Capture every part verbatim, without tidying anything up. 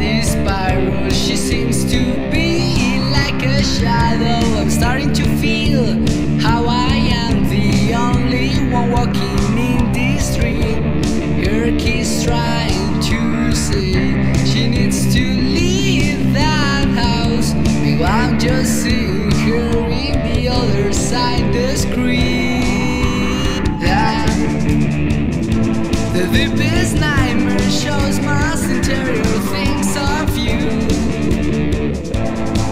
in this spiral. She seems to be like a shadow. I'm starting to feel how I am the only one walking in this dream. Her kiss trying to say she needs to leave that house. Meanwhile, I'm just seeing her in the other side the screen. Ah. The deepest nightmare shows most interior things of you.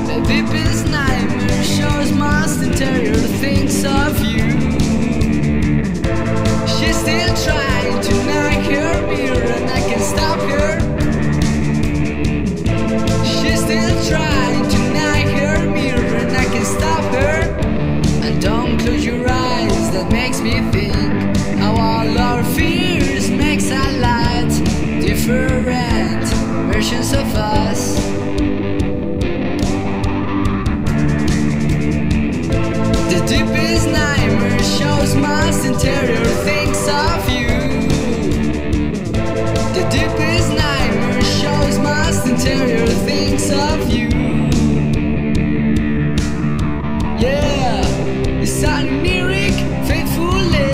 The deepest nightmare shows most interior things of you. She's still trying to knock her mirror and I can stop her. She's still trying to knock her mirror and I can stop her. And don't close your eyes, that makes me think how all our fears makes a lot different versions of us. The deepest nightmare shows most interior things of you. The deepest nightmare shows most interior things of you. Yeah, it's an lyric, faithfully.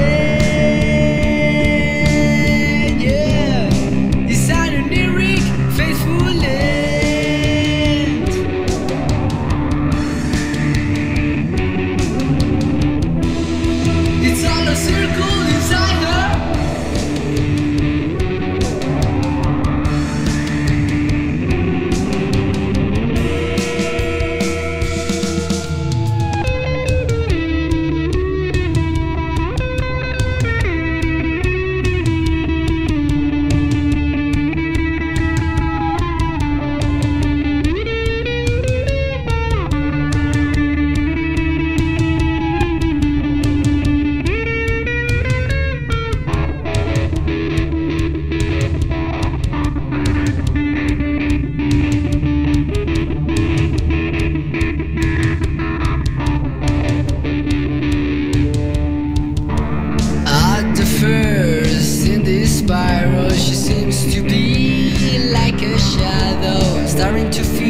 She seems to be like a shadow, starting to feel